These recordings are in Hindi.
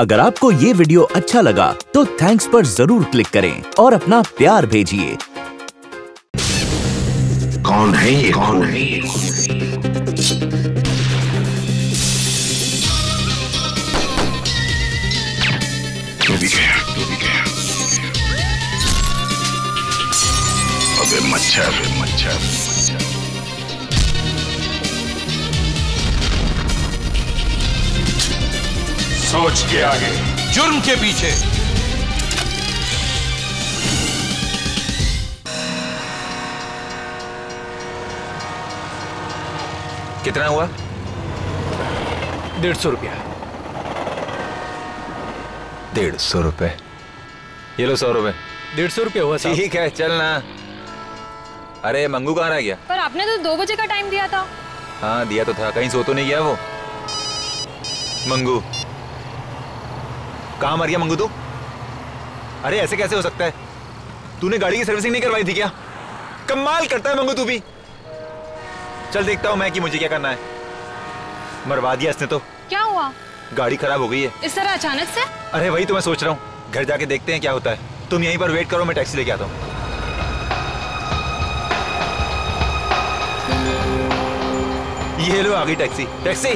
अगर आपको ये वीडियो अच्छा लगा तो थैंक्स पर जरूर क्लिक करें और अपना प्यार भेजिए। कौन है ये? कौन है ये? अबे मच्छर मच्छर। सोच के आगे, जुर्म के पीछे। कितना हुआ? 150 रुपया। 150 रुपए। ये लो 100 रुपए। 150 रुपये हुआ साहब। ठीक है, चलना। अरे मंगू कहाँ रह गया? पर आपने तो 2 बजे का टाइम दिया था। हाँ दिया तो था, कहीं सो तो नहीं गया वो? मंगू कहाँ मर गया? मंगू तू? अरे ऐसे कैसे हो सकता है? तूने गाड़ी की सर्विसिंग नहीं करवाई थी क्या? कमाल करता है मंगू तू भी। चल देखता हूँ मैं कि मुझे क्या करना है। मरवा दिया इसने तो। क्या हुआ? गाड़ी खराब हो गई है। इस तरह अचानक से? अरे वही तो मैं सोच रहा हूँ, घर जाके देखते हैं क्या होता है। तुम यहीं पर वेट करो, मैं टैक्सी लेके आता हूँ। ये लो आ गई टैक्सी। टैक्सी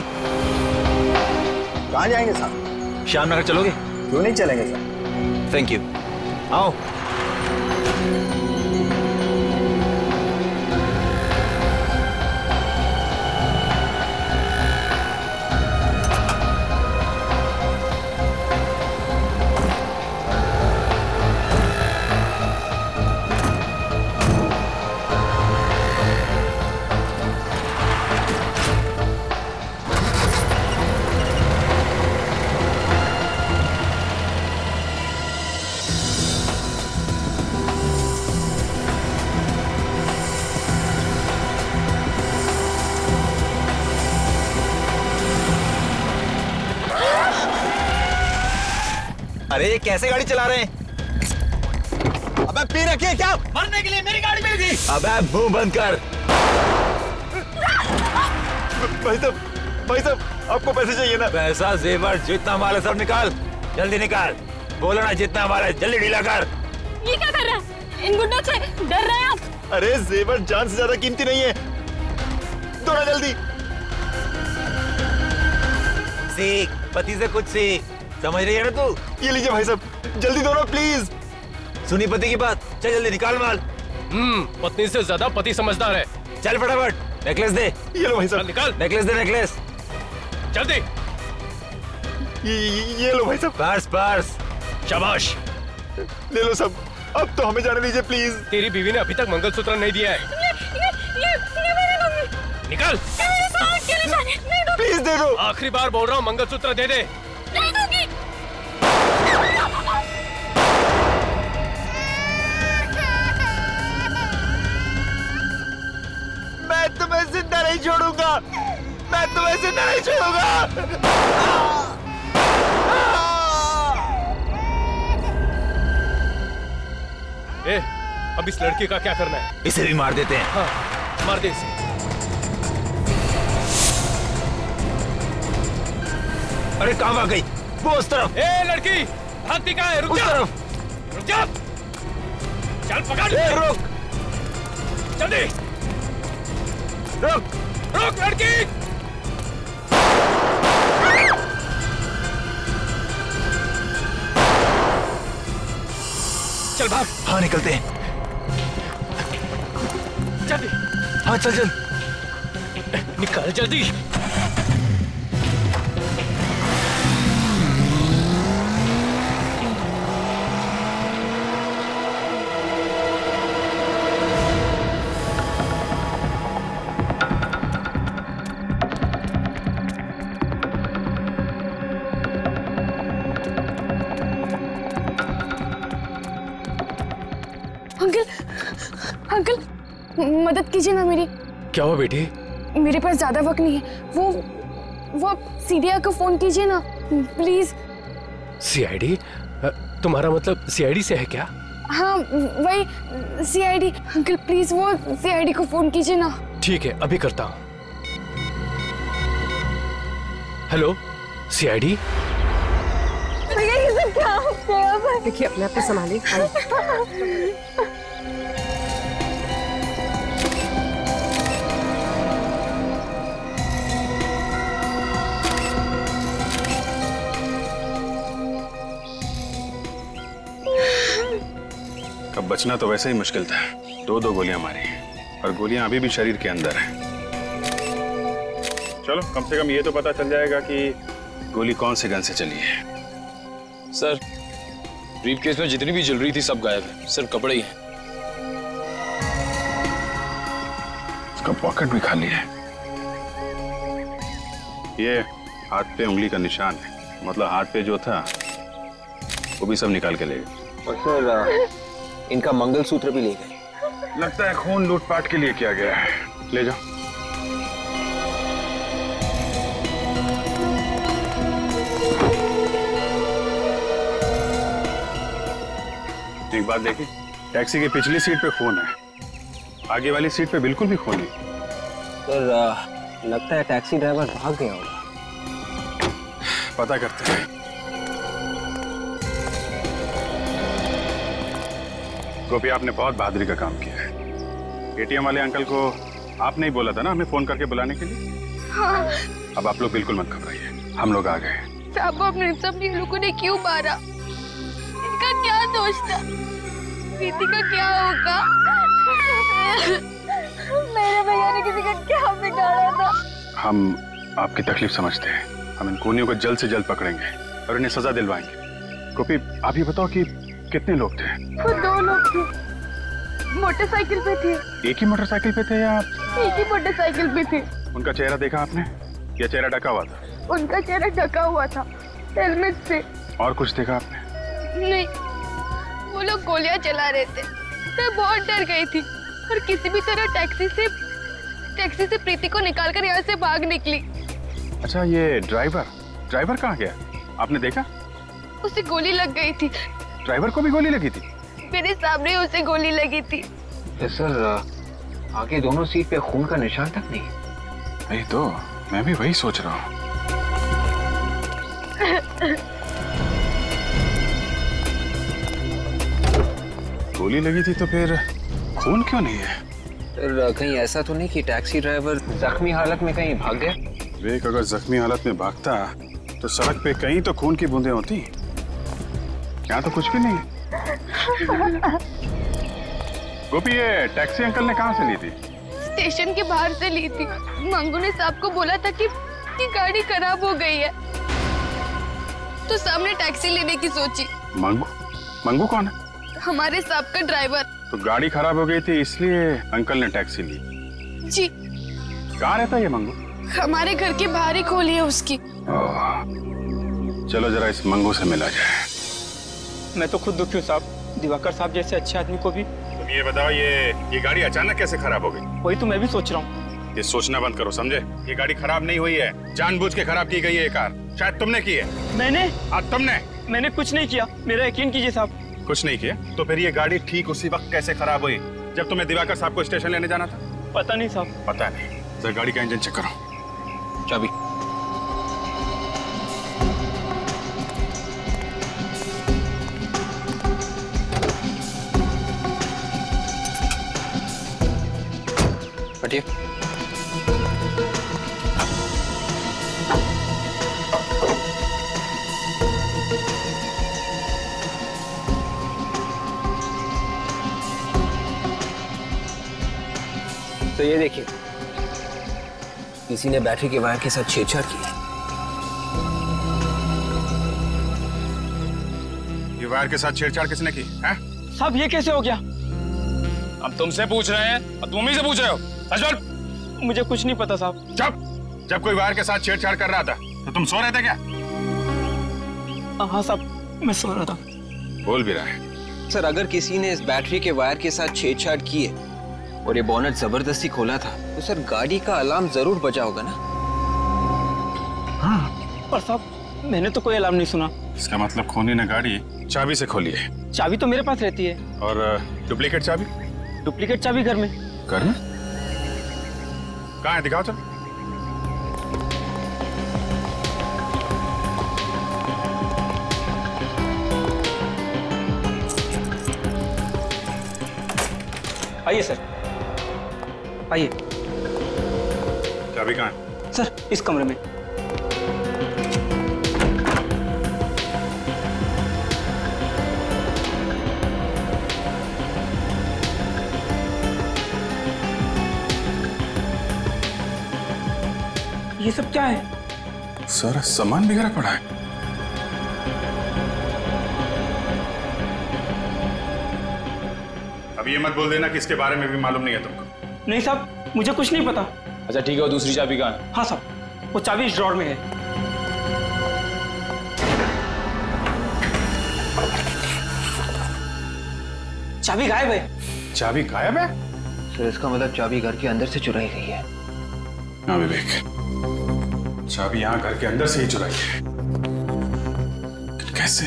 कहाँ जाएंगे साहब? श्याम नगर चलोगे? क्यों नहीं चलेंगे सर। Thank you. आओ। अरे कैसे गाड़ी चला रहे हैं? अबे पी रखी है क्या? मरने के लिए मेरी गाड़ी मिल गई। अबे मुंह बंद कर। भाई साहब आपको पैसे चाहिए ना? पैसा जेवर जितना माल सब निकाल, जल्दी निकाल। बोलो ना जितना माल, जल्दी ढीला कर। ये क्या कर रहा है? इन गुंडों से डर रहे हैं आप? अरे जेवर जान से ज्यादा कीमती नहीं है, थोड़ा जल्दी सीख, पति से कुछ सीख। समझ रही है ना तू? ये लीजिए भाई साहब, जल्दी दो ना प्लीज। सुनी पति की बात, चल जल्दी निकाल माल। पत्नी से ज्यादा पति समझदार है। चल फटाफट। नेकलेस दे। ये लो भाई साहब। निकाल। नेकलेस दे, नेकलेस। जल्दी। ये लो भाई साहब। Purse purse. शाबाश। ले लो सब। अब तो हमें जाने दीजिए प्लीज। तेरी बीवी ने अभी तक मंगलसूत्र नहीं दिया है। निकाल। प्लीज दे दो। आखिरी बार बोल रहा हूँ, मंगलसूत्र दे दे। मैं जिंदा नहीं छोड़ूंगा, मैं तुम्हें जिंदा नहीं छोड़ूंगा। अब इस लड़के का क्या करना है? इसे भी मार देते हैं। हाँ, मार दे इसे। अरे कहाँ भाग गई वो? उस तरफ। ए लड़की भागती कहाँ है? रुक जा। रुक जा। चल पकड़। रुक। जल्दी रुक। रुक लड़की। चल भाग। हाँ निकलते हैं जल्दी। हाँ चल चल निकाल जल्दी। मदद कीजिए ना मेरी। क्या हुआ बेटी? मेरे पास ज्यादा वक्त नहीं है। वो सीआईडी को फोन कीजिए ना प्लीज। सीआईडी? तुम्हारा मतलब सीआईडी से है क्या? हाँ वही सीआईडी। अंकल प्लीज वो सीआईडी को फोन कीजिए ना। ठीक है अभी करता हूँ। Hello CID? देखिए अपने आप को संभालिए। अब बचना तो वैसे ही मुश्किल था, दो दो गोलियां मारी और गोलियां अभी भी शरीर के अंदर हैं। चलो कम से कम ये तो पता चल जाएगा कि गोली कौन से गन से चली है। सर ब्रीफकेस में जितनी भी ज्वेलरी थी सब गायब है, सिर्फ कपड़े ही हैं। उसका पॉकेट भी खाली है। ये हाथ पे उंगली का निशान है, मतलब हाथ पे जो था वो भी सब निकाल के ले गए। और सर इनका मंगलसूत्र भी ले गए। लगता है खून लूटपाट के लिए किया गया है। ले जाओ। एक बात देखिए, टैक्सी की पिछली सीट पे खून है, आगे वाली सीट पे बिल्कुल भी खून नहीं। सर लगता है टैक्सी ड्राइवर भाग गया होगा। पता करते हैं। गोपी आपने बहुत बहादुरी का काम किया है। एटीएम वाले अंकल को आपने ही बोला था ना हमें फोन करके बुलाने के लिए। हाँ। अब आप लोग बिल्कुल मत घबराइए, हम लोग आ गए। लोगों ने क्यों मारा? इनका क्या दोष था? प्रीति का क्या होगा? मेरे भैया ने किसी का क्या बिगाड़ा था? हम आपकी तकलीफ समझते हैं। हम इन खूनियों को जल्द से जल्द पकड़ेंगे और इन्हें सजा दिलवाएंगे। गोपी आप ये बताओ कि कितने लोग थे? वो 2 लोग थे, मोटरसाइकिल पे थे। एक ही मोटरसाइकिल पे थे या? एक ही मोटरसाइकिल पे थे। उनका चेहरा देखा आपने या चेहरा ढका हुआ था? उनका चेहरा ढका हुआ था हेलमेट से। और कुछ देखा आपने? नहीं, वो लोग गोलियां चला रहे थे। मैं बहुत डर गई थी और किसी भी तरह टैक्सी से प्रीति को निकालकर यहाँ से भाग निकली। अच्छा ये ड्राइवर कहाँ गया? आपने देखा? उसे गोली लग गई थी। ड्राइवर को भी गोली लगी थी? मेरे सामने उसे गोली लगी थी। सर आगे दोनों सीट पे खून का निशान तक नहीं। नहीं तो मैं भी वही सोच रहा हूँ। गोली लगी थी तो फिर खून क्यों नहीं है? तो कहीं ऐसा तो नहीं कि टैक्सी ड्राइवर जख्मी हालत में कहीं भाग गया? विवेक अगर जख्मी हालत में भागता तो सड़क पे कहीं तो खून की बूंदें होती, यहाँ तो कुछ भी नहीं। गोपी ये टैक्सी अंकल ने कहाँ से ली थी? स्टेशन के बाहर से ली थी। मंगू ने साहब को बोला था कि गाड़ी खराब हो गई है तो सामने टैक्सी लेने की सोची। मंगू कौन है? हमारे साहब का ड्राइवर। तो गाड़ी खराब हो गई थी इसलिए अंकल ने टैक्सी ली? जी। कहाँ रहता है ये मंगू? हमारे घर के बाहर ही खोली है उसकी। चलो जरा इस मंगू से मिला जाए। मैं तो खुद दुखी हूँ साहब, दिवाकर साहब जैसे अच्छे आदमी को भी। तुम ये बताओ ये गाड़ी अचानक कैसे खराब हो गई? वही तो मैं भी सोच रहा हूँ। ये सोचना बंद करो समझे, ये गाड़ी खराब नहीं हुई है, जानबूझ के खराब की गई है ये कार। शायद तुमने की है। मैंने? आज मैंने कुछ नहीं किया, मेरा यकीन कीजिए साहब। कुछ नहीं किया तो फिर ये गाड़ी ठीक उसी वक्त कैसे खराब हुई जब तुम्हें दिवाकर साहब को स्टेशन लेने जाना था? पता नहीं साहब। पता नहीं, जरा गाड़ी का इंजन चेक करो। चाबी। हटिए। तो ये देखिए किसी ने बैटरी के वायर के साथ छेड़छाड़ की है। ये वायर के साथ छेड़छाड़ किसने की है? साहब ये कैसे हो गया? अब तुमसे पूछ रहे हैं और तुम ही से पूछ रहे हो। सच मुझे कुछ नहीं पता साहब। जब कोई वायर के साथ छेड़छाड़ कर रहा था तो तुम सो रहे थे क्या? हाँ साहब मैं सो रहा था। बोल भी रहा है। सर अगर किसी ने इस बैटरी के वायर के साथ छेड़छाड़ की है और ये बोनट जबरदस्ती खोला था तो सर गाड़ी का अलार्म जरूर बजा होगा ना? हाँ। पर साहब मैंने तो कोई अलार्म नहीं सुना। इसका मतलब खूनी ने गाड़ी चाबी से खोली है। चाबी तो मेरे पास रहती है। और डुप्लीकेट चाबी? डुप्लीकेट चाबी घर में। घर में? कहाँ है दिखाओ। चल आइए सर, आइए। चाबी कहाँ है? सर इस कमरे में। ये सब क्या है? सर सामान बिगड़ा पड़ा है। अब ये मत बोल देना कि इसके बारे में भी मालूम नहीं है तुमको। नहीं साहब, मुझे कुछ नहीं पता। अच्छा ठीक है, वो दूसरी चाबी कहाँ है? हाँ साहब, वो चाबी इस ड्रॉअर में है। चाबी गायब है। चाबी गायब है? सर इसका मतलब चाबी घर के अंदर से चुराई गई है। हाँ विवेक, चाबी यहाँ घर के अंदर से ही चुराई है। कैसे?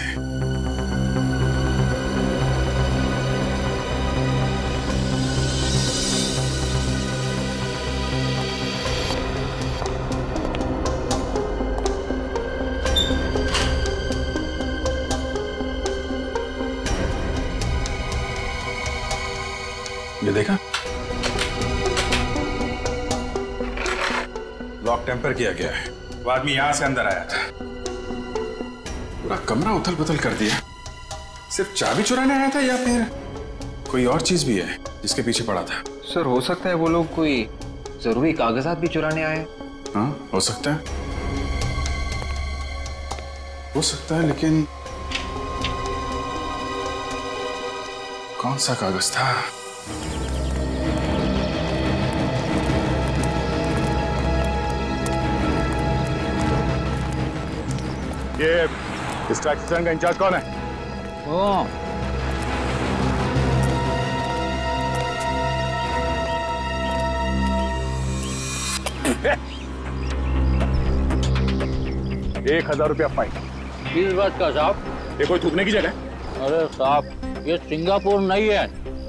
ये देखा, लॉक टेम्पर किया गया है। वो आदमी यहां से अंदर आया था, पूरा कमरा उथल पुथल कर दिया। सिर्फ चाबी चुराने आया था या फिर कोई और चीज भी है जिसके पीछे पड़ा था? सर हो सकता है वो लोग कोई जरूरी कागजात भी चुराने आए। हाँ हो सकता है, हो सकता है, लेकिन कौन सा कागज था? ये डिस्ट्रैक्शन का इंचार्ज कौन है? ओ। ₹1000 फाइन। किस बात का साहब? ये कोई थूकने की जगह है? अरे साहब ये सिंगापुर नहीं है,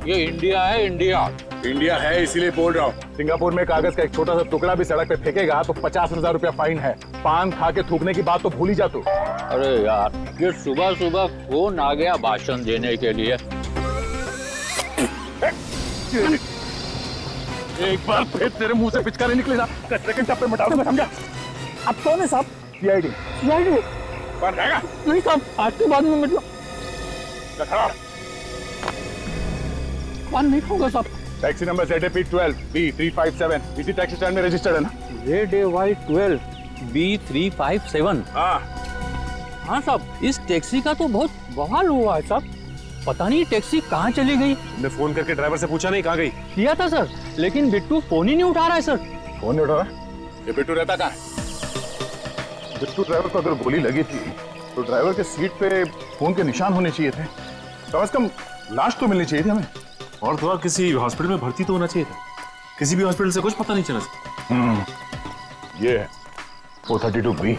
ये इंडिया है। इंडिया इंडिया है इसीलिए बोल रहा हूँ। सिंगापुर में कागज का एक छोटा सा टुकड़ा भी सड़क पे फेंकेगा तो ₹50,000 फाइन है। पान खा के थूकने की बात तो भूल ही जा तू। अरे यार ये सुबह सुबह फोन आ गया भाषण देने के लिए। एक बार फिर तेरे मुंह से पिचकारी निकलेगा। अब कौन है साहब? CID। नहीं साहब, आज के बाद में मतलब पान नहीं होगा साहब। टैक्सी नंबर ZDP-12 B-357 इसी टैक्सी स्टैंड में रजिस्टर्ड है ना? ZDP-12 B-357। हाँ साहब, इस टैक्सी का तो बहुत बवाल हुआ है साहब। पता नहीं टैक्सी कहाँ चली गई। हमने फोन करके ड्राइवर से पूछा नहीं कहाँ गई? किया था सर, लेकिन बिट्टू फोन ही नहीं उठा रहा है सर। फोन नहीं उठा रहा? ये बिट्टू रहता कहाँ? बिट्टू ड्राइवर को अगर गोली लगी थी तो ड्राइवर के सीट पे फोन के निशान होने चाहिए थे, कम से कम लाश तो मिलनी चाहिए थी हमें। और थोड़ा किसी हॉस्पिटल में भर्ती तो होना चाहिए था। किसी भी हॉस्पिटल से कुछ पता नहीं चला। ये 432 भी।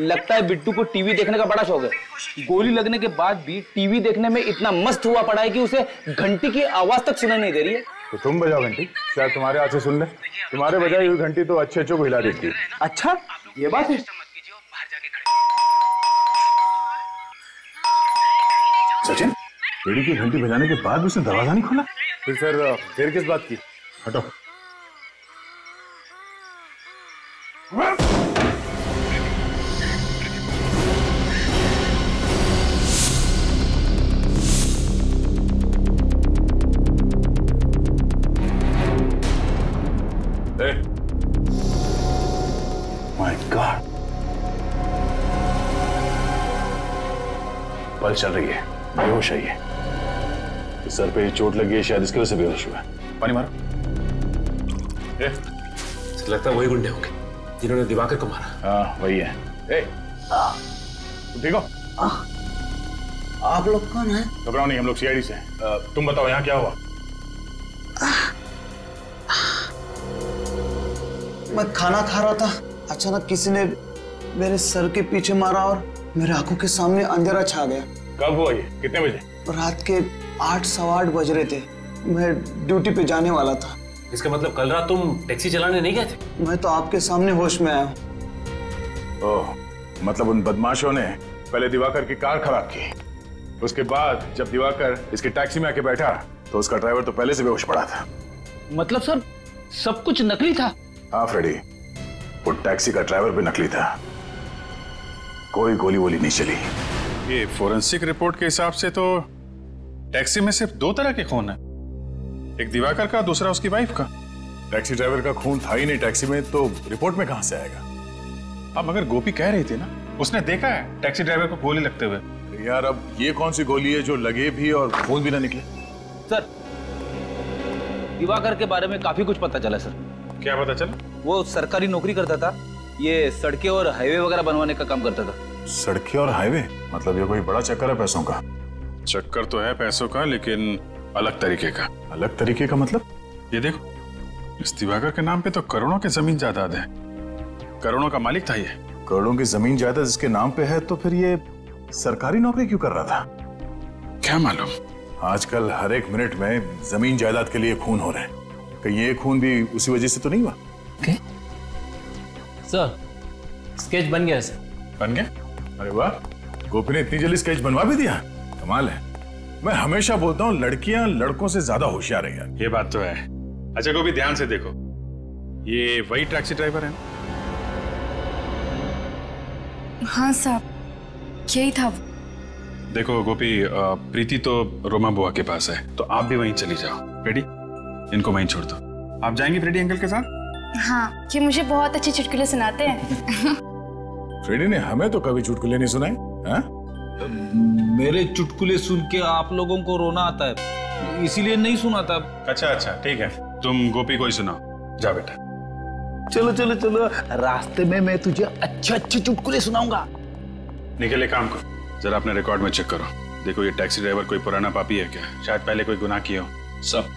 लगता है बिट्टू को टीवी देखने का बड़ा शौक है। गोली लगने के बाद भी टीवी देखने में इतना मस्त हुआ पड़ा है कि उसे घंटी की आवाज तक सुनाई नहीं दे रही है। तो तुम बजाओ घंटी, शायद तुम्हारे हाथ से सुन ले। तुम्हारे बजाई हुई घंटी तो अच्छे अच्छों को हिला देती है। अच्छा ये बात है। सचिन, बेड़ी की घंटी बजाने के बाद भी उसने दरवाजा नहीं खोला। फिर सर देर किस बात की? हटो। पल चल रही है, बेहोश है ये। सर पे चोट लगी है, शायद इसकी वजह से बेहोश हुआ है। पानी मारो। ए, लगता है वही गुंडे होंगे जिन्होंने दिवाकर को मारा। हाँ वही है। ठीक हो? आप लोग कौन हैं? घबराओ नहीं, हम लोग CID से हैं। तुम बताओ यहाँ क्या हुआ? मैं खाना खा रहा था, अचानक किसी ने मेरे सर के पीछे मारा और मेरे आंखों के सामने अंधेरा छा गया। कब हुआ ये? कितने बजे? रात के 8, सवा 8 बज रहे थे। मैं ड्यूटी पे जाने वाला था। इसका मतलब कल रात तुम टैक्सी चलाने नहीं गए थे? मैं तो आपके सामने होश में आया। ओह, मतलब उन बदमाशों ने पहले दिवाकर की कार खराब की। उसके बाद जब दिवाकर इसके टैक्सी में आके बैठा तो उसका ड्राइवर तो पहले से बेहोश पड़ा था। मतलब सर सब कुछ नकली था? हाँ फ्रेडी, वो टैक्सी का ड्राइवर भी नकली था। कोई गोली वोली नहीं चली। ये फोरेंसिक रिपोर्ट के हिसाब से तो टैक्सी में सिर्फ 2 तरह के खून है, एक दिवाकर का, दूसरा उसकी वाइफ का। टैक्सी ड्राइवर का खून था ही नहीं टैक्सी में, तो रिपोर्ट में कहां से आएगा? अब मगर गोपी कह रही थी ना, उसने देखा है टैक्सी ड्राइवर को गोली लगते हुए। यार अब ये कौन सी गोली है जो लगे भी और खून भी ना निकले? सर दिवाकर के बारे में काफी कुछ पता चला। सर क्या पता चला? वो सरकारी नौकरी करता था, ये सड़कें और हाईवे वगैरह बनवाने का काम करता था। सड़कें और हाईवे, मतलब ये कोई बड़ा चक्कर है पैसों का। चक्कर तो है पैसों का, लेकिन अलग तरीके का। अलग तरीके का मतलब? ये देखो, इस दिवाकर के नाम पे तो करोड़ों के जमीन जायदाद है, करोड़ों का मालिक था ये। करोड़ों की जमीन जायदाद इसके नाम पे है, तो फिर ये सरकारी नौकरी क्यों कर रहा था? क्या मालूम, आजकल हर एक मिनट में जमीन जायदाद के लिए खून हो रहे हैं। कहीं ये खून भी उसी वजह से तो नहीं हुआ? सर स्केच बन गया। सर बन गया? अरे वाह, गोपी ने इतनी जल्दी स्केच बनवा भी दिया, कमाल है। मैं हमेशा बोलता हूँ लड़कियां लड़कों से ज्यादा होशियार हैं यार। ये बात तो है। अच्छा गोपी ध्यान से देखो, ये वही टैक्सी ड्राइवर है? हाँ साहब यही था। देखो गोपी, प्रीति तो रोमा बुआ के पास है, तो आप भी वहीं चली जाओ। फ्रेडी इनको वहीं छोड़ दो। आप जाएंगे फ्रेडी अंकल के साथ? हाँ, कि मुझे बहुत अच्छे चुटकुले सुनाते हैं। फ्रेडी ने हमें तो कभी चुटकुले नहीं सुनाए। मेरे चुटकुले सुन के आप लोगों को रोना आता है, इसीलिए नहीं सुनाता। अच्छा अच्छा ठीक है, तुम गोपी को ही सुनाओ। जा बेटा। चलो चलो चलो, रास्ते में मैं तुझे अच्छे अच्छे चुटकुले सुनाऊंगा। निकले काम को, जरा अपने रिकॉर्ड में चेक करो। देखो ये टैक्सी ड्राइवर कोई पुराना पापी है क्या, शायद पहले कोई गुनाह किया हो। सब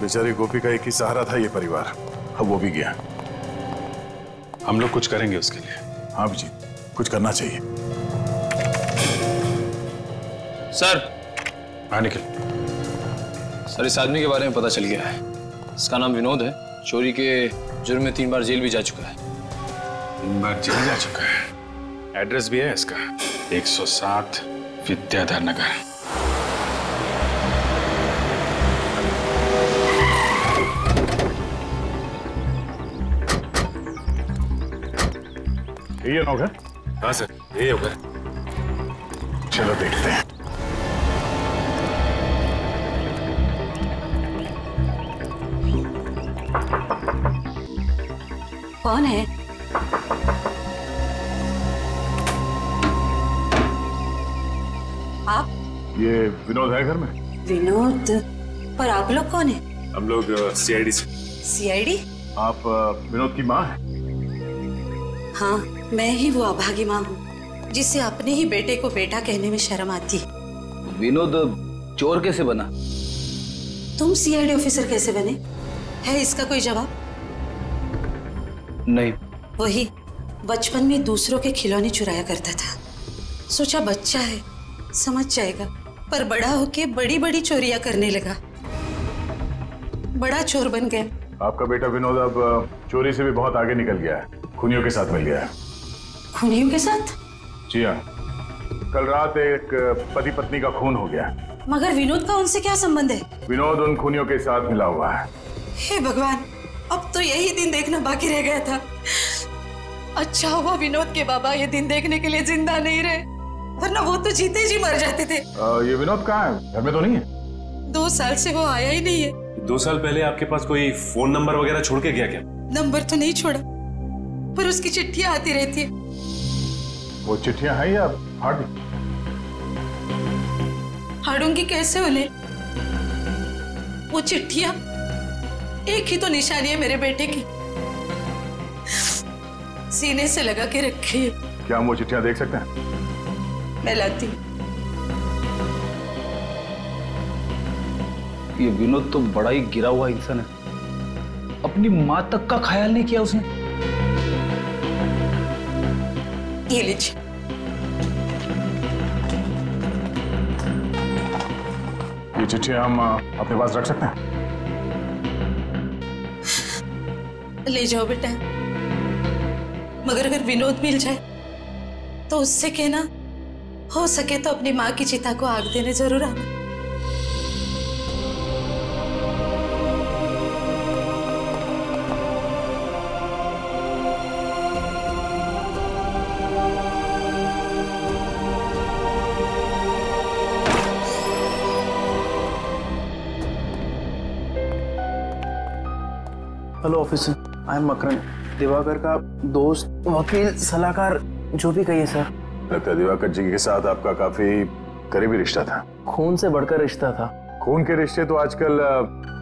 बेचारी गोपी का एक ही सहारा था ये परिवार, अब वो भी गया। हम लोग कुछ करेंगे उसके लिए। हाँ जी, कुछ करना चाहिए। सर हाँ निखिल सर, इस आदमी के बारे में पता चल गया है। इसका नाम विनोद है, चोरी के जुर्म में 3 बार जेल भी जा चुका है। 3 बार जेल जा चुका है। एड्रेस भी है इसका, 107 विद्याधर नगर। ये होगा? हाँ सर ये होगा। चलो देखते हैं। कौन है? आप? ये विनोद है घर में। विनोद? पर आप लोग कौन है? हम लोग सीआईडी से। सीआईडी? आप विनोद की माँ है? हाँ मैं ही वो अभागी माँ हूँ जिससे अपने ही बेटे को बेटा कहने में शर्म आती। विनोद चोर कैसे बना? तुम सीआईडी ऑफिसर कैसे बने? है इसका कोई जवाब? नहीं। वही बचपन में दूसरों के खिलौने चुराया करता था, सोचा बच्चा है समझ जाएगा, पर बड़ा होके बड़ी बड़ी चोरियां करने लगा, बड़ा चोर बन गया। आपका बेटा विनोद अब चोरी से भी बहुत आगे निकल गया है, खूनियों के साथ मिल गया है। खूनियों के साथ? जी हाँ, कल रात एक पति पत्नी का खून हो गया। मगर विनोद का उनसे क्या संबंध है? विनोद उन खूनियों के साथ मिला हुआ है। हे भगवान, अब तो यही दिन देखना बाकी रह गया था। अच्छा हुआ विनोद के बाबा ये दिन देखने के लिए जिंदा नहीं रहे, वरना वो तो जीते जी मर जाते थे। ये विनोद कहाँ है? घर में तो नहीं है? 2 साल से वो आया ही नहीं है। 2 साल पहले आपके पास कोई फोन नंबर वगैरह छोड़ के गया क्या? नंबर तो नहीं छोड़ा, पर उसकी चिट्ठियां आती रहती है। वो चिट्ठियां हैं या फाड़ी? फाड़ूंगी कैसे उन्हें? वो चिट्ठियां एक ही तो निशानी है मेरे बेटे की, सीने से लगा के रखी है। क्या हम वो चिट्ठियां देख सकते हैं? मैं लाती हूँ। ये विनोद तो बड़ा ही गिरा हुआ इंसान है, अपनी माँ तक का ख्याल नहीं किया उसने। ये लीजिए। ये चिट्ठी हम अपने पास रख सकते हैं? ले जाओ बेटा, मगर अगर विनोद मिल जाए तो उससे कहना हो सके तो अपनी माँ की चिता को आग देने जरूर आना। Hello officer, I am Makran, Diwakar का दोस्त, वकील, सलाहकार, जो भी कहिए सर। लगता है दिवाकर जी के साथ आपका काफी करीबी रिश्ता था। खून से बढ़कर रिश्ता था। खून के रिश्ते तो आजकल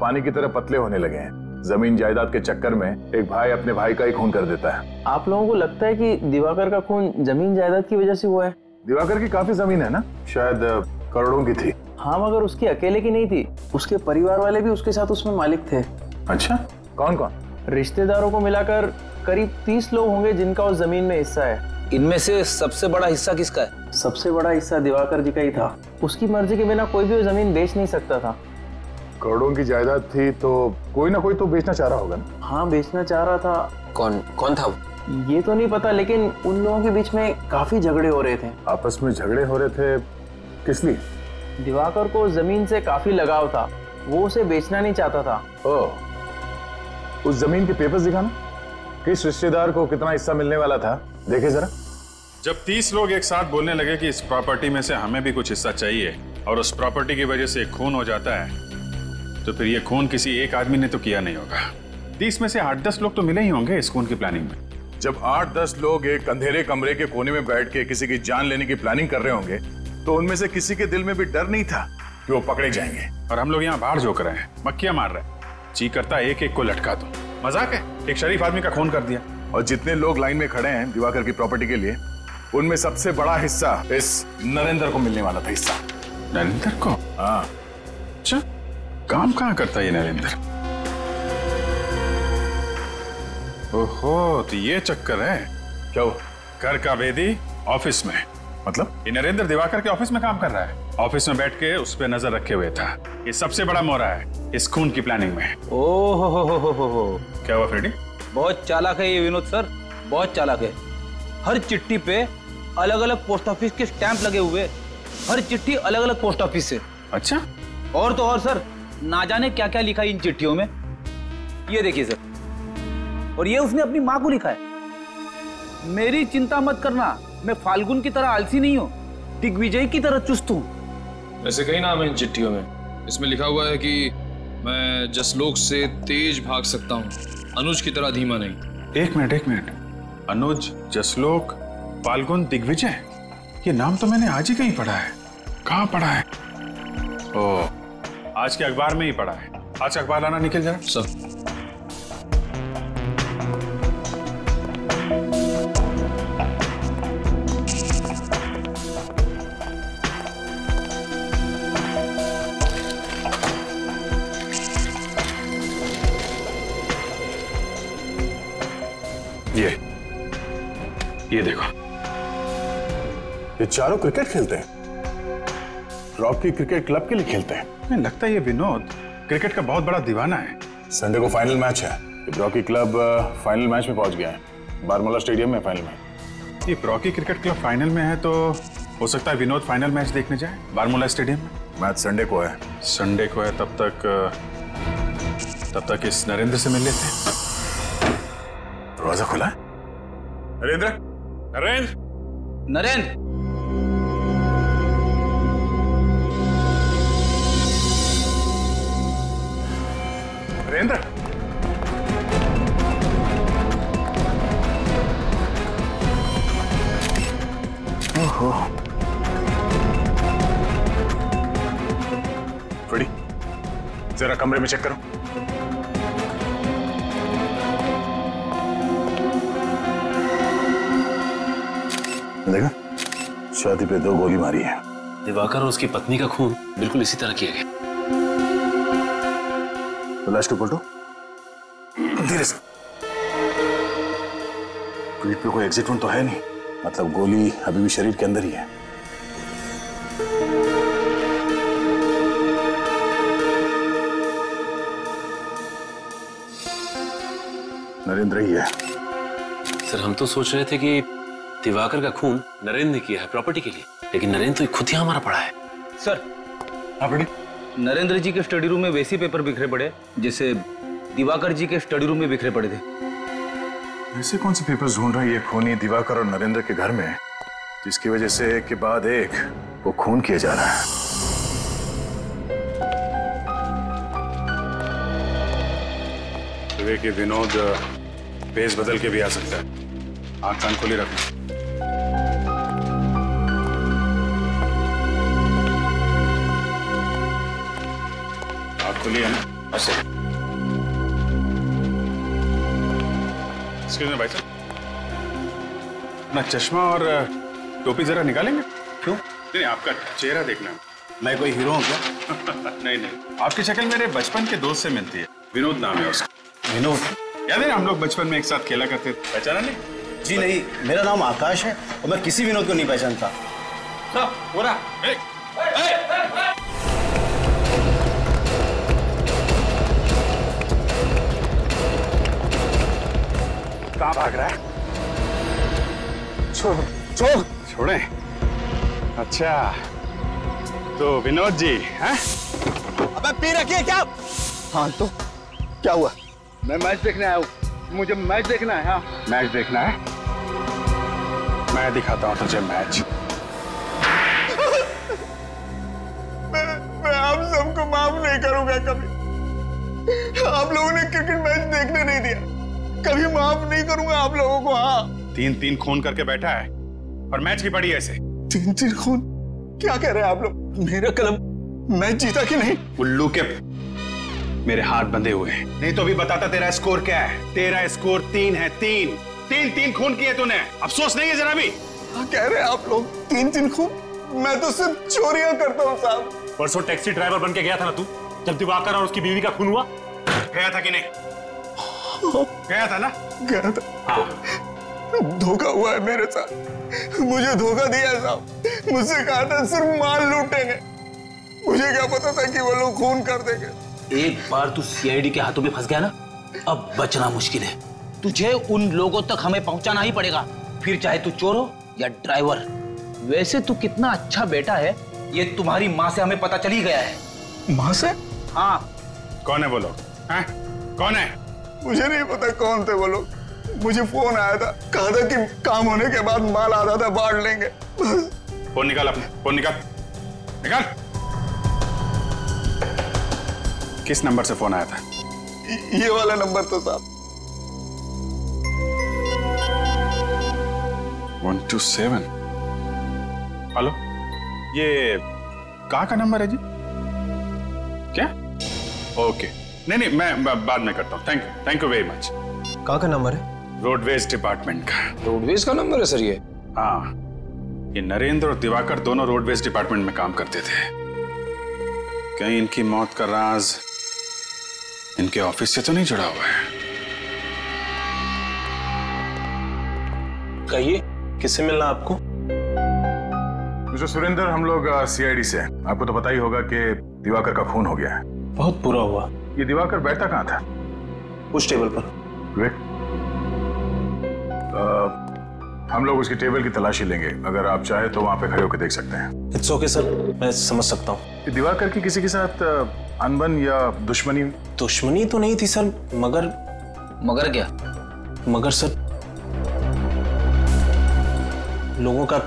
पानी की तरह पतले होने लगे हैं। जमीन जायदाद के चक्कर में एक भाई अपने भाई का ही खून कर देता है। आप लोगों को लगता है कि दिवाकर का खून जमीन जायदाद की वजह से हुआ है? दिवाकर की काफी जमीन है ना, शायद करोड़ों की थी। हाँ, मगर उसकी अकेले की नहीं थी, उसके परिवार वाले भी उसके साथ उसमें मालिक थे। अच्छा, कौन कौन? रिश्तेदारों को मिलाकर करीब 30 लोग होंगे जिनका उस जमीन में हिस्सा है। इनमें से सबसे बड़ा हिस्सा किसका है? सबसे बड़ा हिस्सा दिवाकर जी का ही था। उसकी मर्जी के बिना कोई भी वो जमीन बेच नहीं सकता था। करोड़ों की जायदाद थी तो कोई ना कोई तो बेचना चाह रहा होगा ना? हाँ, बेचना चाह रहा था। कौन कौन था वो? ये तो नहीं पता, लेकिन उन लोगों के बीच में काफी झगड़े हो रहे थे। आपस में झगड़े हो रहे थे, किस लिए? दिवाकर को जमीन से काफी लगाव था, वो उसे बेचना नहीं चाहता था। उस जमीन के पेपर्स दिखाना, किस रिश्तेदार को कितना हिस्सा मिलने वाला था, देखे जरा। जब 30 लोग एक साथ बोलने लगे कि इस प्रॉपर्टी में से हमें भी कुछ हिस्सा चाहिए और उस प्रॉपर्टी की वजह से खून हो जाता है, तो फिर ये खून किसी एक आदमी ने तो किया नहीं होगा। 30 में से 8-10 लोग तो मिले ही होंगे इस खून की प्लानिंग में। जब 8-10 लोग एक अंधेरे कमरे के कोने में बैठ के किसी की जान लेने की प्लानिंग कर रहे होंगे तो उनमें से किसी के दिल में भी डर नहीं था कि वो पकड़े जाएंगे। और हम लोग यहाँ बाहर झोंक रहे हैं, मक्खियां मार रहे हैं, जी करता एक एक को लटका दो। मजाक है, एक शरीफ आदमी का खून कर दिया। और जितने लोग लाइन में खड़े हैं दिवाकर की प्रॉपर्टी के लिए, उनमें सबसे बड़ा हिस्सा इस नरेंद्र को मिलने वाला था। हिस्सा नरेंद्र को? हाँ। अच्छा, काम कहाँ करता है नरेंद्र? ओहो, तो ये चक्कर है। क्या हुआ? घर का बेदी ऑफिस में। मतलब ये नरेंद्र दिवाकर के ऑफिस में काम कर रहा है, ऑफिस में बैठ के उस पर नजर रखे हुए था। ये सबसे बड़ा मोहरा है इस खून की प्लानिंग में। ओह हो। क्या हुआ फ्रेडी? बहुत चालाक है ये विनोद सर, बहुत चालाक है। हर चिट्ठी पे अलग अलग पोस्ट ऑफिस के स्टैंप लगे हुए, हर चिट्ठी अलग अलग पोस्ट ऑफिस से। अच्छा, और तो और सर ना जाने क्या क्या लिखा है इन चिट्ठियों में। ये देखिए सर, और ये उसने अपनी माँ को लिखा है। मेरी चिंता मत करना, मैं फाल्गुन की तरह आलसी नहीं हूँ, दिग्विजय की तरह चुस्त हूँ। ऐसे कई नाम है इन चिट्ठियों में। इसमें लिखा हुआ है कि मैं जसलोक से तेज भाग सकता हूँ, अनुज की तरह धीमा नहीं। एक मिनट, अनुज, जसलोक, फाल्गुन, दिग्विजय, ये नाम तो मैंने आज ही कहीं पढ़ा है। कहाँ पढ़ा है? ओह, आज के अखबार में ही पढ़ा है। आज अखबार लाना, निकल जरा सर। ये देखो, ये चारों क्रिकेट खेलते हैं, रॉकी क्रिकेट क्लब के लिए खेलते हैं। नहीं, लगता है ये विनोद क्रिकेट का बहुत बड़ा दीवाना है। संडे को फाइनल मैच है, रॉकी क्लब फाइनल मैच में पहुंच गया है, बारमूला स्टेडियम में फाइनल मैच। ये रॉकी क्रिकेट क्लब फाइनल में है तो हो सकता है विनोद फाइनल मैच देखने जाए बारमूला स्टेडियम में। मैच संडे को है। संडे को है, तब तक इस नरेंद्र से मिल लेते हैं। दरवाजा खुला है। नरेंद्र! नरेंद्र! ओहो। फ्रेडी, जरा कमरे में चेक करो। देखा, छाती पे 2 गोली मारी है। दिवाकर और उसकी पत्नी का खून बिल्कुल इसी तरह किया गया। तो लाश को पलटो धीरे से। पीठ पे कोई एग्जिट वन तो है नहीं। मतलब गोली अभी भी शरीर के अंदर ही है। नरेंद्र ही है। सर हम तो सोच रहे थे कि दिवाकर का खून नरेंद्र ने किया है प्रॉपर्टी के लिए, लेकिन नरेंद्र तो खुद ही हमारा पड़ा है। सर नरेंद्र जी के स्टडी रूम में वैसे पेपर बिखरे पड़े जिसे दिवाकर जी के स्टडी रूम में बिखरे पड़े थे। ऐसे कौन से पेपर्स ढूंढ रहा है ये खूनी दिवाकर और नरेंद्र के घर में, जिसकी वजह से एक के बाद एक वो खून किया जा रहा है। सुबह के विनोद पेस बदल के भी आ सकता है, आंख कान खुली रखना। आंख खुली है ना? अच्छा भाई साहब, ना चश्मा और टोपी जरा निकालेंगे? क्यों? नहीं आपका चेहरा देखना। मैं कोई हीरो हूँ क्या? नहीं नहीं, आपकी शक्ल मेरे बचपन के दोस्त से मिलती है। विनोद नाम है उसका। विनोद? याद है हम लोग बचपन में एक साथ खेला करते थे, पहचाना नहीं? जी नहीं, मेरा नाम आकाश है और मैं किसी विनोद को नहीं पहचानता। कहाँ भाग रहा है? छोड़े। अच्छा तो विनोद जी हैं? अबे पी रखी है क्या? हाँ तो क्या हुआ? मैं मैच देखने आया हूँ, मुझे मैच देखना है। हाँ मैच देखना है, मैं दिखाता हूँ तुझे मैच। मैं आप सबको माफ नहीं करूँगा कभी। आप लोगों ने क्रिकेट मैच देखने नहीं दिया, कभी माफ नहीं करूंगा आप लोगों को। हाँ 3-3 खून करके बैठा है और मैच की पड़ी ऐसे। 3-3 खून? क्या कह रहे हैं आप लोग? मेरा कलम मैच जीता कि नहीं? उल्लू के मेरे हाथ बंधे हुए हैं, नहीं तो अभी बताता तेरा स्कोर क्या है। तेरा स्कोर 3 है, 3 3-3 खून किए तूने, अफसोस नहीं है जरा भी? हाँ कह रहे हैं आप लोग 3-3 खून, मैं तो सिर्फ चोरियां करता हूँ साहब। परसों टैक्सी ड्राइवर बन के गया था ना तू, जब दिवाकर और उसकी बीवी का खून हुआ, गया था कि नहीं? गया था ना? गया था। धोखा हुआ है मेरे साथ, मुझे धोखा दिया साहब। मुझसे कहा था सिर्फ माल लूटेंगे, मुझे क्या पता था कि वो लोग खून कर देंगे। एक बार तू सीआईडी के हाथों में फंस गया ना, अब बचना मुश्किल है। तुझे उन लोगों तक हमें पहुंचाना ही पड़ेगा, फिर चाहे तू चोर हो या ड्राइवर। वैसे तू कितना अच्छा बेटा है ये तुम्हारी माँ से हमें पता चल ही गया है। माँ से? हाँ। कौन है वो लोग? कौन है? मुझे नहीं पता कौन थे वो लोग, मुझे फोन आया था, कहा था कि काम होने के बाद माल आ रहा था, बांट लेंगे। फोन निकाल अपने, फोन निकाल। किस नंबर से फोन आया था? ये वाला नंबर तो साहब। 127। हेलो, ये कहाँ का नंबर है जी? क्या? ओके नहीं, मैं बाद में करता हूँ। Thank you very much. कहाँ का नंबर है? रोडवेज डिपार्टमेंट का। रोडवेज का नंबर है सर ये? हाँ, ये नरेंद्र और दिवाकर दोनों रोडवेज डिपार्टमेंट में काम करते थे। कहीं इनकी मौत का राज इनके ऑफिस से तो नहीं जुड़ा हुआ है? कहिए किससे मिलना आपको? मिस्टर सुरेंद्र, हम लोग सीआईडी से। आपको तो पता ही होगा कि दिवाकर का खून हो गया है। बहुत बुरा हुआ। ये दिवाकर बैठा कहाँ था? उस टेबल पर। ग्रेट। हम लोग उसकी टेबल की तलाशी लेंगे, अगर आप चाहे तो वहां पे खड़े होकर देख सकते हैं। इट्स ओके सर, मैं समझ सकता हूँ। दिवाकर की किसी के साथ अनबन या दुश्मनी? दुश्मनी तो नहीं थी सर, मगर क्या? मगर सर लोगों का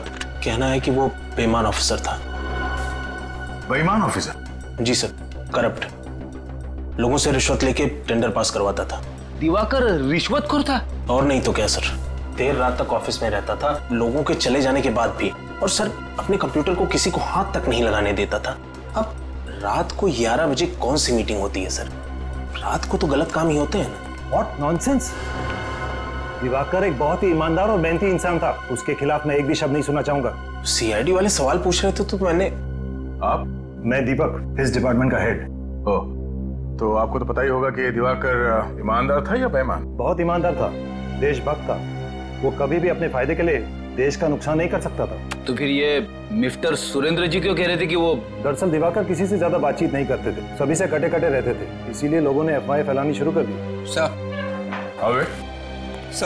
कहना है कि वो बेईमान ऑफिसर था। बेईमान ऑफिसर? जी सर, करप्ट, लोगों से रिश्वत लेके टेंडर पास करवाता था। दिवाकर रिश्वतखोर था? और नहीं तो क्या सर, देर रात तक ऑफिस में रहता था लोगों के चले जाने के बाद भी, और सर अपने कंप्यूटर को किसी को हाथ तक नहीं लगाने देता था। अब रात को 11 बजे कौन सी मीटिंग होती है सर? रात को तो गलत काम ही होते हैं ना। What nonsense. दिवाकर एक बहुत ही ईमानदार और मेहनती इंसान था, उसके खिलाफ मैं एक भी शब्द नहीं सुनना चाहूंगा। सीआईडी वाले सवाल पूछ रहे थे तो मैंने। आप? मैं दीपक, इस डिपार्टमेंट का हेड। तो आपको तो पता ही होगा कि दिवाकर ईमानदार था या बेईमान? बहुत ईमानदार था, देशभक्त था। वो कभी भी अपने फायदे के लिए देश का नुकसान नहीं कर सकता था। तो फिर ये मिफ्टर सुरेंद्र जी क्यों कह रहे थे कि वो? दरअसल दिवाकर किसी से ज्यादा बातचीत नहीं करते थे, सभी से कटे कटे रहते थे, इसीलिए लोगों ने अफवाहें फैलानी शुरू कर दी। सर,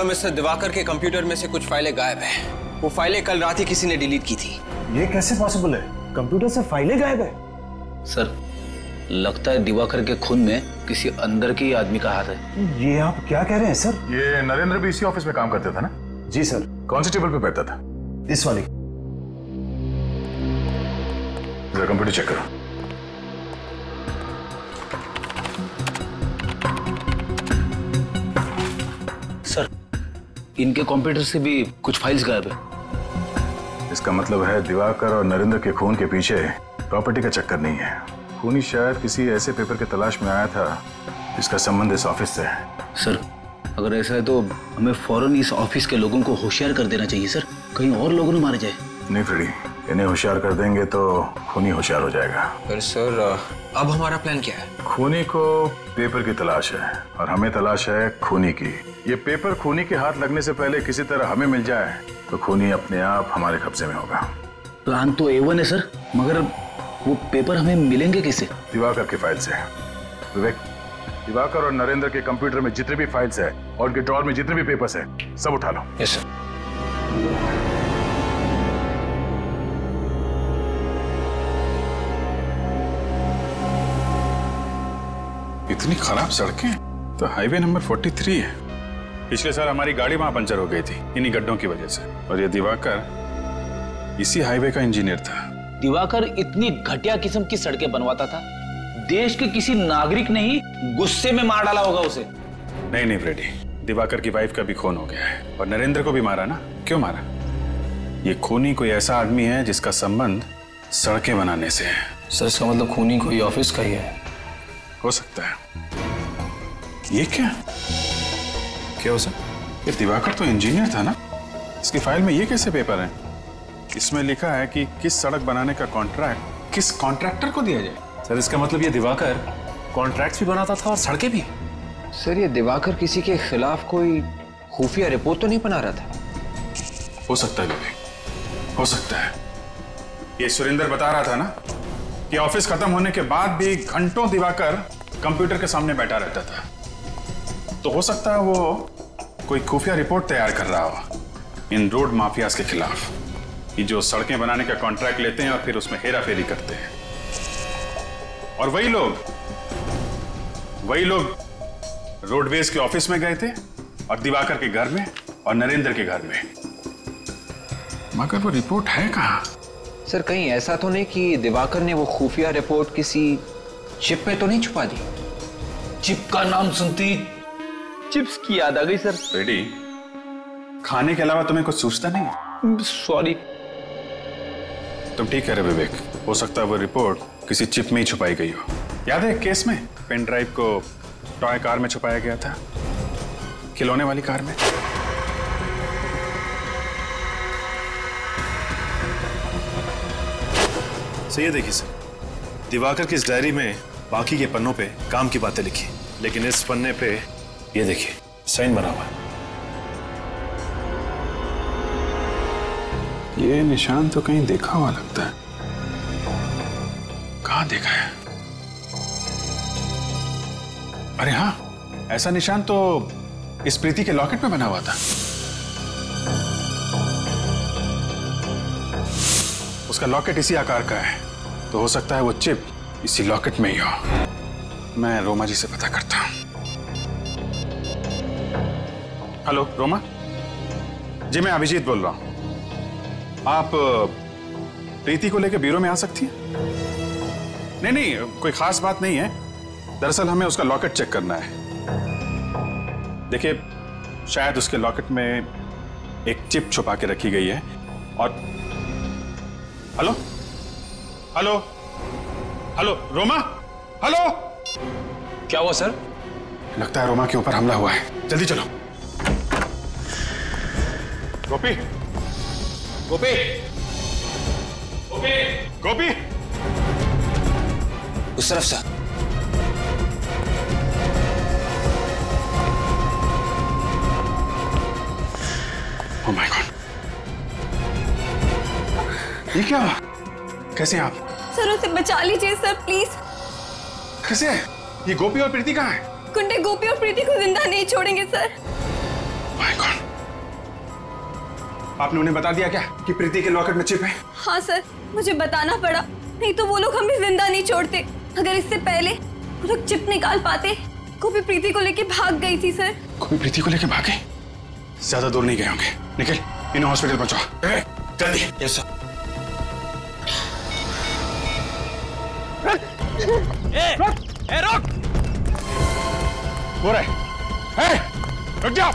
मिस्टर दिवाकर के कंप्यूटर में से कुछ फाइलें गायब है। वो फाइलें कल रात ही किसी ने डिलीट की थी। ये कैसे पॉसिबल है? कंप्यूटर से फाइलें गायब है? सर, लगता है दिवाकर के खून में किसी अंदर के आदमी का हाथ है। ये आप क्या कह रहे हैं सर? ये नरेंद्र भी इसी ऑफिस में काम करता था ना? जी सर। कौन से टेबल पे बैठता था? इस वाले। जरा कंप्यूटर चेक करो। सर, इनके कंप्यूटर से भी कुछ फाइल्स गायब है। इसका मतलब है दिवाकर और नरेंद्र के खून के पीछे प्रॉपर्टी का चक्कर नहीं है। खूनी शायद किसी ऐसे पेपर के तलाश में आया था जिसका संबंध इस ऑफिस से है। सर, अगर ऐसा है तो हमें फौरन इस ऑफिस के लोगों को होशियार कर देना चाहिए सर, कहीं और लोगों ने मारे जाए। नहीं फ्रेडी, इन्हें होशियार कर देंगे तो खूनी होशियार हो जाएगा। पर सर, अब हमारा प्लान क्या है? खूनी को पेपर की तलाश है और हमें तलाश है खूनी की। ये पेपर खूनी के हाथ लगने से पहले किसी तरह हमें मिल जाए तो खूनी अपने आप हमारे कब्जे में होगा। प्लान तो A1 है सर, मगर वो पेपर हमें मिलेंगे कैसे? दिवाकर के फाइल से। विवेक, दिवाकर और नरेंद्र के कंप्यूटर में जितने भी फाइल्स है और उनके ड्रॉअर में जितने भी पेपर्स हैं, सब उठा लो। Yes sir. इतनी खराब सड़कें तो हाईवे नंबर 43 है। पिछले साल हमारी गाड़ी वहां पंचर हो गई थी इन्हीं गड्ढों की वजह से, और ये दिवाकर इसी हाईवे का इंजीनियर था। दिवाकर इतनी घटिया किस्म की सड़कें बनवाता था, देश के किसी नागरिक ने ही गुस्से में मार डाला होगा उसे। नहीं नहीं फ्रेडी, दिवाकर की वाइफ का भी खून हो गया है और नरेंद्र को भी मारा ना। क्यों मारा? ये खूनी कोई ऐसा आदमी है जिसका संबंध सड़कें बनाने से है। सर, इसका मतलब खूनी कोई ऑफिस का ही है। हो सकता है। ये क्या हो सकता? दिवाकर तो इंजीनियर था ना, इसकी फाइल में ये कैसे पेपर है? इसमें लिखा है कि किस सड़क बनाने का कॉन्ट्रैक्ट किस कॉन्ट्रैक्टर को दिया जाए। सर, इसका मतलब ये दिवाकर कॉन्ट्रैक्ट्स भी बनाता था और सड़कें भी। सर, ये दिवाकर किसी के खिलाफ कोई खुफिया रिपोर्ट तो नहीं बना रहा था? हो सकता है विवेक, हो सकता है। ये सुरेंद्र बता रहा था ना कि ऑफिस खत्म होने के बाद भी घंटों दिवाकर कंप्यूटर के सामने बैठा रहता था, तो हो सकता है वो कोई खुफिया रिपोर्ट तैयार कर रहा हो इन रोड माफियाज के खिलाफ, जो सड़कें बनाने का कॉन्ट्रैक्ट लेते हैं और फिर उसमें हेराफेरी करते हैं। और वही लोग रोडवेज के ऑफिस में गए थे और दिवाकर के घर में और नरेंद्र के घर में। मगर वो रिपोर्ट है कहाँ? सर, कहीं ऐसा तो नहीं कि दिवाकर ने वो खुफिया रिपोर्ट किसी चिप पे तो नहीं छुपा दी? चिप का नाम सुनती चिप्स की याद आ गई सर। रेडी, खाने के अलावा तुम्हें कुछ सोचता नहीं? सॉरी, तुम ठीक कह रहे विवेक, हो सकता है वो रिपोर्ट किसी चिप में ही छुपाई गई हो। याद है केस में पेन ड्राइव को टॉय कार में छुपाया गया था, खिलौने वाली कार में। सही है। देखिए सर, दिवाकर की इस डायरी में बाकी के पन्नों पे काम की बातें लिखी, लेकिन इस पन्ने पे ये देखिए साइन बना हुआ है। ये निशान तो कहीं देखा हुआ लगता है। कहाँ देखा है? अरे हाँ, ऐसा निशान तो इस प्रीति के लॉकेट में बना हुआ था। उसका लॉकेट इसी आकार का है, तो हो सकता है वो चिप इसी लॉकेट में ही हो। मैं रोमा जी से पता करता हूँ। हेलो रोमा जी, मैं अभिजीत बोल रहा हूँ। आप प्रीति को लेकर ब्यूरो में आ सकती हैं? नहीं, कोई खास बात नहीं है। दरअसल हमें उसका लॉकेट चेक करना है। देखिए, शायद उसके लॉकेट में एक चिप छुपा के रखी गई है और hello hello hello Roma, hello. क्या हुआ सर? लगता है रोमा के ऊपर हमला हुआ है, जल्दी चलो। गोपी गोपी गोपी गोपी, उस तरफ से। ओह माय गॉड, ये क्या हुआ? कैसे आप? सर उसे बचा लीजिए सर प्लीज। कैसे? ये गोपी और प्रीति कहाँ है? कुंडे गोपी और प्रीति को जिंदा नहीं छोड़ेंगे सर। माय गॉड, आपने उन्हें बता दिया क्या कि प्रीति के लॉकेट में चिप है? हाँ सर, मुझे बताना पड़ा, नहीं तो वो लोग हमें जिंदा नहीं छोड़ते। अगर इससे पहले वो लोग चिप निकाल पाते। गोपी प्रीति को लेके भाग गई थी सर। गोपी प्रीति को लेके भाग गई? ज्यादा दूर नहीं गए होंगे। निकल, इन्हें हॉस्पिटल पहुंचाओ जल्दी। Yes sir. ए, रोक, ए, रोक। बोल रहा है, रुक जाओ।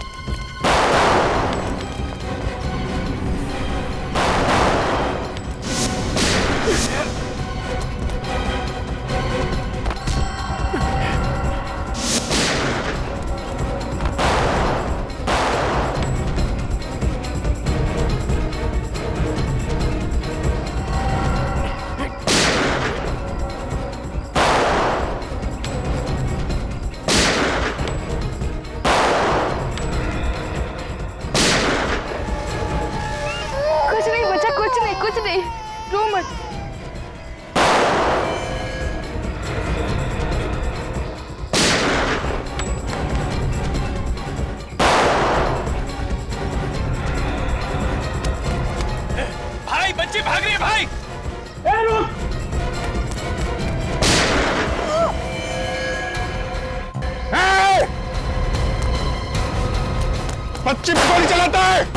चिप गोली चलाता है। देखो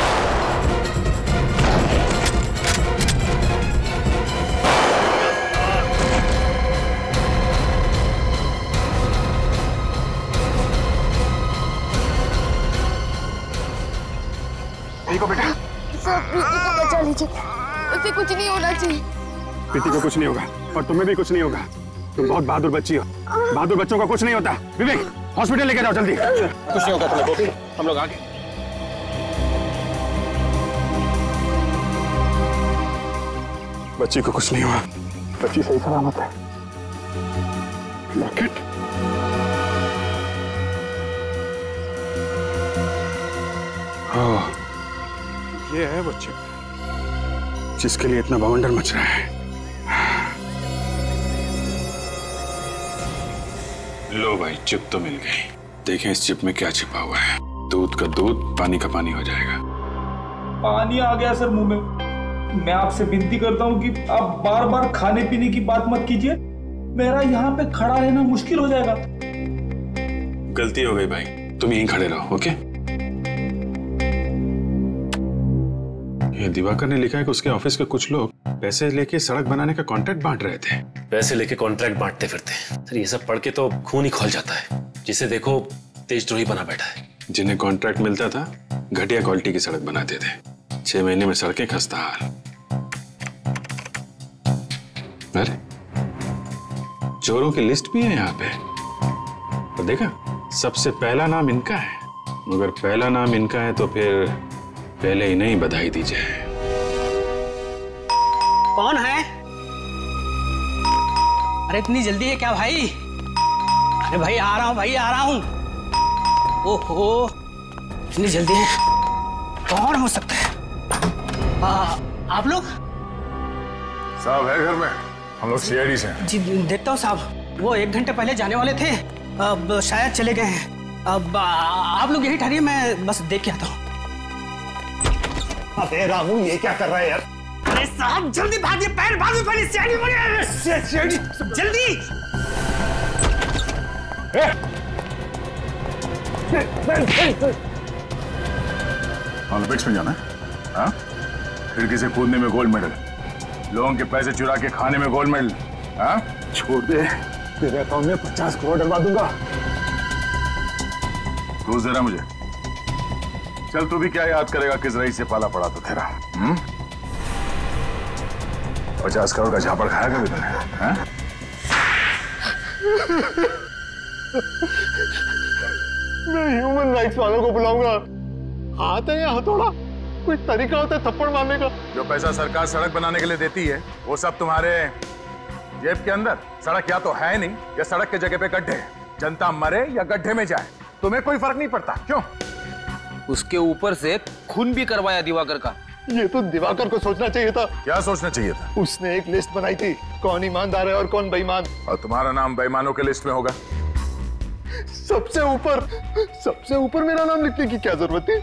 बेटा, सर प्रीति को बचा लीजिए, उसे कुछ नहीं होना चाहिए। प्रीति को कुछ नहीं होगा और तुम्हें भी कुछ नहीं होगा। तुम बहुत बहादुर बच्ची हो, बहादुर बच्चों को कुछ नहीं होता। विवेक, हॉस्पिटल लेके जाओ जल्दी। कुछ नहीं होगा तुम्हें गोपी, हम लोग आगे। बच्ची को कुछ नहीं हुआ, बच्ची सही सलामत है। लॉकेट, हाँ ये है बच्ची जिसके लिए इतना बवंडर मच रहा है। लो भाई, चिप तो मिल गई। देखें इस चिप में क्या छिपा हुआ है। दूध का दूध, पानी का पानी हो जाएगा। पानी आ गया सर मुंह में। मैं आपसे विनती करता हूँ कि आप बार बार खाने पीने की बात मत कीजिए, मेरा यहाँ पे खड़ा रहना मुश्किल हो जाएगा। गलती हो गई भाई, तुम यहीं खड़े रहो। ओके, ये दिवाकर ने लिखा है कि उसके ऑफिस के कुछ लोग पैसे लेके सड़क बनाने का कॉन्ट्रैक्ट बांट रहे थे। पैसे लेके कॉन्ट्रैक्ट बांटते फिरते सर, ये सब पढ़ के तो खून ही खौल जाता है। जिसे देखो तेजद्रोही बना बैठा है। जिन्हें कॉन्ट्रैक्ट मिलता था घटिया क्वालिटी की सड़क बनाते थे। 6 महीने में सड़कें खस्ता हाल। अरे चोरों की लिस्ट भी है यहाँ पे। तो देखा, सबसे पहला नाम इनका है। मगर पहला नाम इनका है तो फिर पहले ही नहीं बधाई दी जाए। कौन है? अरे इतनी जल्दी है क्या भाई? अरे भाई आ रहा हूँ, भाई आ रहा हूँ। ओहो, इतनी जल्दी है? कौन हो सकता है? आप लोग साहब है घर में? हम लोग सीआईडी से हैं। जी देखता हूँ साहब, वो 1 घंटे पहले जाने वाले थे, अब शायद चले गए हैं। अब आप लोग यही ठहरिए, मैं बस देख के आता हूँ। अबे रामू, ये क्या कर रहा है यार? अरे साहब जल्दी भागिए, पैर भागो, पहले सीआईडी बोलिए। सीआईडी जल्दी। ओलंपिक्स में जाना है? हाँ, खिड़की से कूदने में गोल्ड मेडल, लोगों के पैसे चुरा के खाने में गोल्ड मेडल। हाँ छोड़ दे, तेरे अकाउंट में 50 करोड़ डलवा दूंगा। रोज दे रहा मुझे। चल तू भी क्या याद करेगा किस रईस से पाला पड़ा तो तेरा। 50 करोड़ का झापड़ खाया कभी तूने? मैं ह्यूमन राइट्स वालों को बुलाऊंगा। हाथ है या हथौड़ा, कोई तरीका होता है थप्पड़ मारने का? जो पैसा सरकार सड़क बनाने के लिए देती है वो सब तुम्हारे जेब के अंदर। सड़क या तो है नहीं या सड़क के जगह पे गड्ढे। जनता मरे या गड्ढे में जाए, तुम्हें कोई फर्क नहीं पड़ता। क्यों? उसके ऊपर से खून भी करवाया दिवाकर का। ये तो दिवाकर को सोचना चाहिए था। क्या सोचना चाहिए था? उसने एक लिस्ट बनाई थी, कौन ईमानदार है और कौन बेईमान। और तुम्हारा नाम बेईमानों के लिस्ट में होगा। सबसे ऊपर मेरा नाम लिखने की क्या जरूरत थी?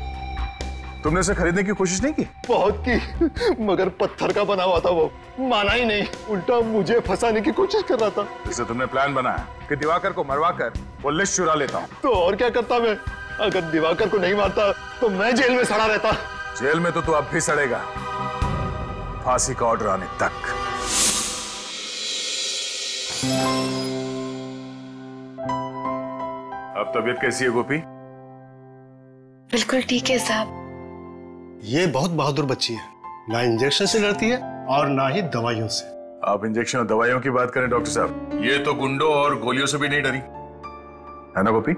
तुमने उसे खरीदने की कोशिश नहीं की? बहुत की, मगर पत्थर का बना हुआ था वो, माना ही नहीं, उल्टा मुझे फंसाने की कोशिश कर रहा था। इससे तुमने प्लान बनाया कि दिवाकर को मरवा कर वो लिस्ट चुरा लेता हूँ। तो और क्या करता मैं? अगर दिवाकर को नहीं मारता तो मैं जेल में सड़ा रहता। जेल में तो तू अब भी सड़ेगा, फांसी का ऑर्डर आने तक। अब तबीयत कैसी है गोपी? बिल्कुल ठीक है साहब। ये बहुत बहादुर बच्ची है, ना इंजेक्शन से डरती है और ना ही दवाइयों से। आप इंजेक्शन और दवाइयों की बात करें डॉक्टर साहब, ये तो गुंडों और गोलियों से भी नहीं डरी है ना गोपी?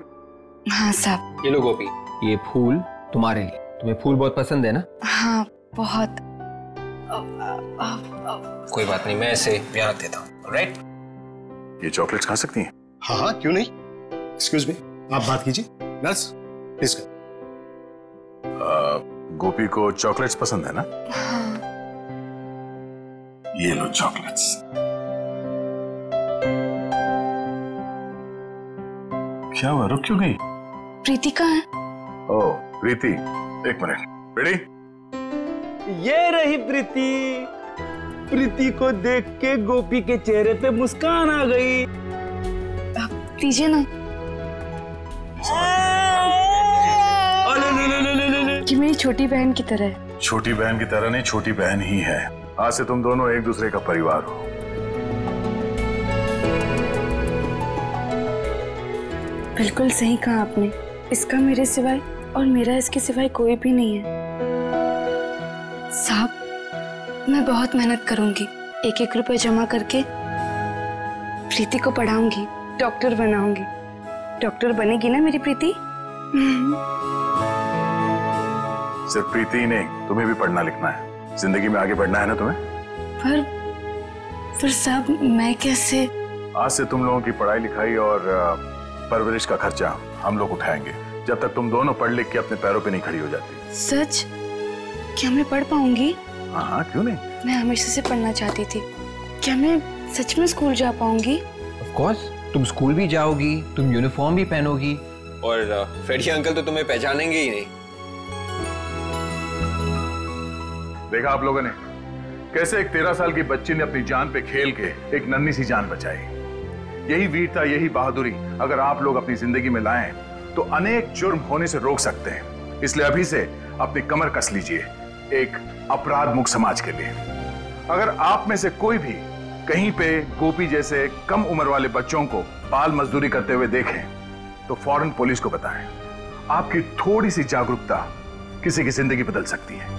हाँ साहब। ये लो गोपी, ये फूल तुम्हारे लिए। तुम्हें फूल बहुत पसंद है ना? हाँ बहुत। कोई बात नहीं, मैं इसे यहाँ देता हूँ। राइट। ये चॉकलेट्स खा सकती हैं। हाँ क्यों नहीं। एक्सक्यूज मी, आप बात कीजिए। Nurse please. गोपी को चॉकलेट्स पसंद है ना? हाँ। ये लो चॉकलेट्स। क्या हुआ, रुक क्यों गई? प्रीति कहाँ है? ओह प्रीति, एक मिनट। रेडी? ये रही प्रीति। प्रीति को देख के गोपी के चेहरे पे मुस्कान आ गई। आप दीजिए ना। कि मेरी छोटी बहन की तरह है। छोटी बहन की तरह नहीं, छोटी बहन ही है। आज से तुम दोनों एक दूसरे का परिवार हो। बिल्कुल सही कहा आपने। इसका मेरे सिवाय और मेरा इसके सिवाय कोई भी नहीं है। साहब मैं बहुत मेहनत करूंगी, एक एक रुपए जमा करके प्रीति को पढ़ाऊंगी, डॉक्टर बनाऊंगी। डॉक्टर बनेगी ना मेरी प्रीति? सिर्फ प्रीति ही नहीं, तुम्हें भी पढ़ना लिखना है, जिंदगी में आगे बढ़ना है ना तुम्हें। पर साहब मैं कैसे? आज से तुम लोगों की पढ़ाई लिखाई और परवरिश का खर्चा हम लोग उठाएंगे, जब तक तुम दोनों पढ़ लिख के अपने पैरों पे नहीं खड़ी हो जाती। सच? क्या मैं पढ़ पाऊंगी? हाँ क्यों नहीं। मैं हमेशा से पढ़ना चाहती थी। क्या मैं सच में स्कूल जा पाऊंगी? ऑफ कोर्स, तुम स्कूल भी जाओगी, तुम यूनिफॉर्म भी पहनोगी। और फ्रेडी अंकल तो तुम्हें पहचानेंगे ही नहीं। देखा आप लोगों ने कैसे एक 13 साल की बच्ची ने अपनी जान पे खेल के एक नन्ही सी जान बचाई। यही वीरता, यही बहादुरी अगर आप लोग अपनी जिंदगी में लाएं तो अनेक जुर्म होने से रोक सकते हैं। इसलिए अभी से अपनी कमर कस लीजिए एक अपराध मुक्त समाज के लिए। अगर आप में से कोई भी कहीं पे गोपी जैसे कम उम्र वाले बच्चों को बाल मजदूरी करते हुए देखें तो फौरन पुलिस को बताएं। आपकी थोड़ी सी जागरूकता किसी की जिंदगी बदल सकती है।